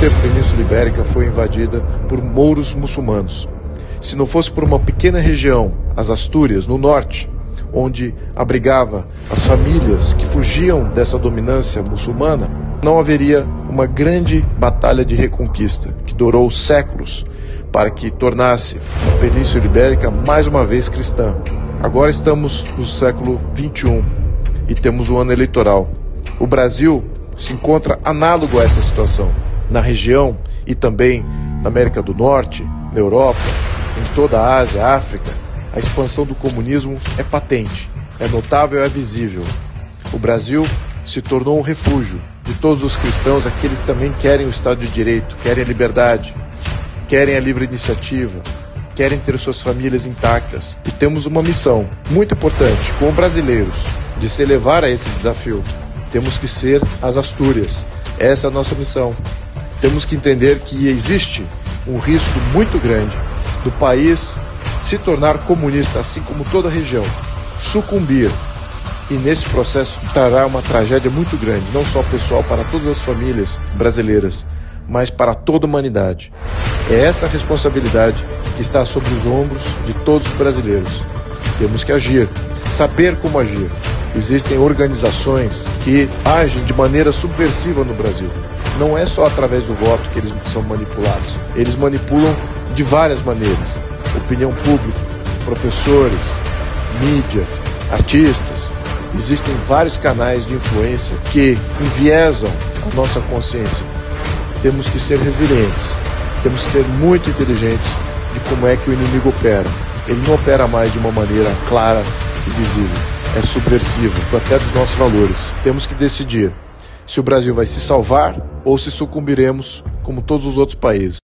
tempo da Península Ibérica foi invadida por mouros muçulmanos. Se não fosse por uma pequena região, as Astúrias, no norte, onde abrigava as famílias que fugiam dessa dominância muçulmana, não haveria uma grande batalha de reconquista, que durou séculos, para que tornasse a Península Ibérica mais uma vez cristã. Agora estamos no século XXI e temos o ano eleitoral. O Brasil se encontra análogo a essa situação, na região e também na América do Norte, na Europa, em toda a Ásia, África. A expansão do comunismo é patente, é notável e é visível. O Brasil se tornou um refúgio de todos os cristãos, aqueles que também querem o Estado de Direito, querem a liberdade, querem a livre iniciativa, querem ter suas famílias intactas. E temos uma missão muito importante, como brasileiros, de se elevar a esse desafio. Temos que ser as Astúrias. Essa é a nossa missão. Temos que entender que existe um risco muito grande do país se tornar comunista, assim como toda a região, sucumbir. E nesse processo trará uma tragédia muito grande, não só pessoal, para todas as famílias brasileiras, mas para toda a humanidade. É essa responsabilidade que está sobre os ombros de todos os brasileiros. Temos que agir, saber como agir. Existem organizações que agem de maneira subversiva no Brasil. Não é só através do voto que eles são manipulados. Eles manipulam de várias maneiras. Opinião pública, professores, mídia, artistas. Existem vários canais de influência que enviesam a nossa consciência. Temos que ser resilientes, temos que ser muito inteligentes de como é que o inimigo opera. Ele não opera mais de uma maneira clara e visível, é subversivo, até dos nossos valores. Temos que decidir se o Brasil vai se salvar ou se sucumbiremos como todos os outros países.